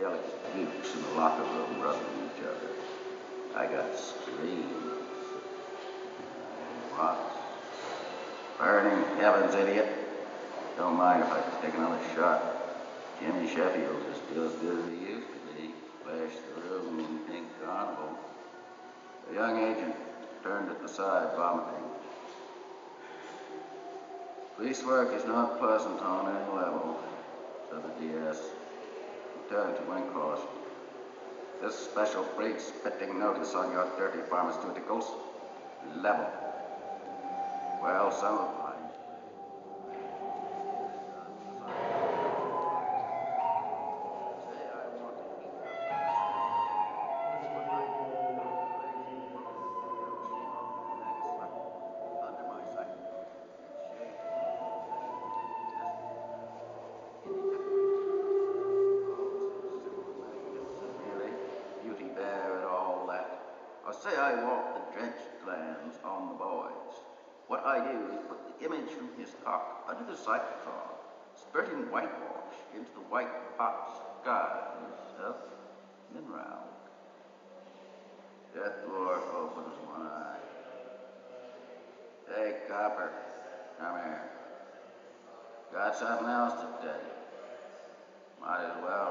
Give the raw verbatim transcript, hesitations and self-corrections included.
psychedelic geeks in the locker room rubbing each other. I got screams, rocks, burning heavens, idiot. Don't mind if I take another shot. Jimmy Sheffield's is still as good as he used to be. Flashed the room in pink carnival. The young agent turned at the side, vomiting. Police work is not pleasant on any level, said the D S. He turned to Wincross. This special brief's spitting notice on your dirty pharmaceuticals. Level. Well, some of my say I walk the drenched lands on the boys. What I do is put the image from his cock under the cyclotron, spurting whitewash into the white hot skies of Minround. Death Lord opens one eye. Hey, copper, come here. Got something else to tell you. Might as well.